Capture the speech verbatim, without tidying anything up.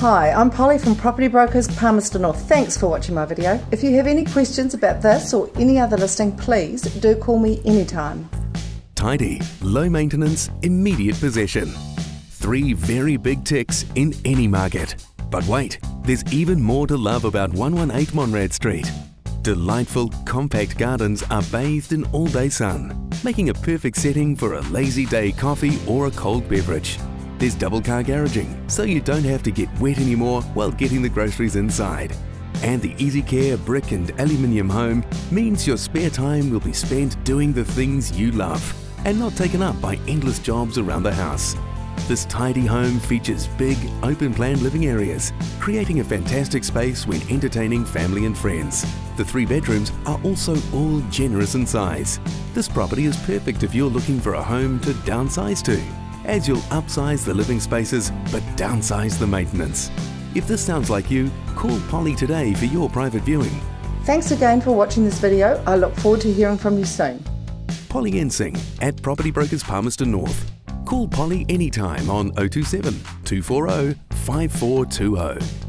Hi, I'm Pollie from Property Brokers, Palmerston North. Thanks for watching my video. If you have any questions about this or any other listing, please do call me anytime. Tidy, low maintenance, immediate possession. Three very big ticks in any market. But wait, there's even more to love about one one eight Monrad Street. Delightful, compact gardens are bathed in all-day sun, making a perfect setting for a lazy day coffee or a cold beverage. There's double car garaging, so you don't have to get wet anymore while getting the groceries inside. And the Easy Care brick and aluminium home means your spare time will be spent doing the things you love and not taken up by endless jobs around the house. This tidy home features big, open-plan living areas, creating a fantastic space when entertaining family and friends. The three bedrooms are also all generous in size. This property is perfect if you're looking for a home to downsize to, as you'll upsize the living spaces but downsize the maintenance. If this sounds like you, call Pollie today for your private viewing. Thanks again for watching this video. I look forward to hearing from you soon. Pollie Ensing at Property Brokers Palmerston North. Call Pollie anytime on oh two seven, two four zero, five four two zero.